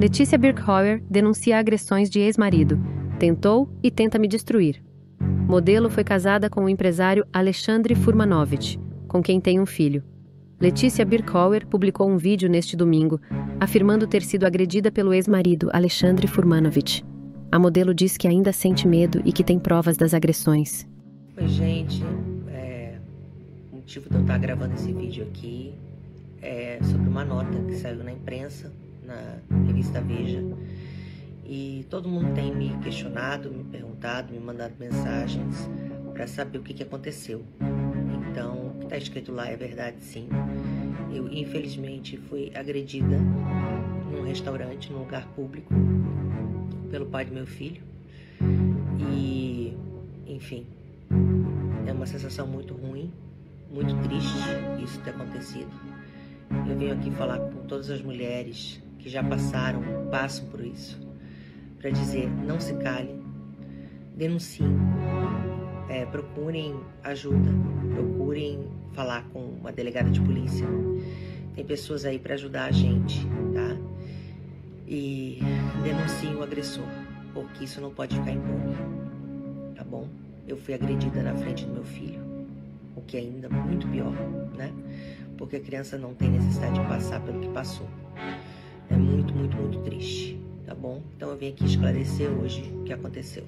Letícia Birkheuer denuncia agressões de ex-marido. Tentou e tenta me destruir. Modelo foi casada com o empresário Alexandre Furmanovich, com quem tem um filho. Letícia Birkheuer publicou um vídeo neste domingo, afirmando ter sido agredida pelo ex-marido Alexandre Furmanovich. A modelo diz que ainda sente medo e que tem provas das agressões. Oi, gente. O motivo de eu estar gravando esse vídeo aqui é sobre uma nota que saiu na imprensa, na revista Veja. E todo mundo tem me questionado, me perguntado, me mandado mensagens para saber o que aconteceu. Então, o que está escrito lá é verdade, sim. Eu, infelizmente, fui agredida num restaurante, num lugar público, pelo pai do meu filho. E, enfim, é uma sensação muito ruim, muito triste isso ter acontecido. Eu venho aqui falar com todas as mulheres que já passam por isso, para dizer, não se calem, denunciem, procurem ajuda, procurem falar com uma delegada de polícia. Tem pessoas aí para ajudar a gente, tá? E denunciem o agressor, porque isso não pode ficar impune, tá bom? Eu fui agredida na frente do meu filho, o que é ainda muito pior, né? Porque a criança não tem necessidade de passar pelo que passou. É muito, muito, muito triste. Tá bom? Então eu vim aqui esclarecer hoje o que aconteceu.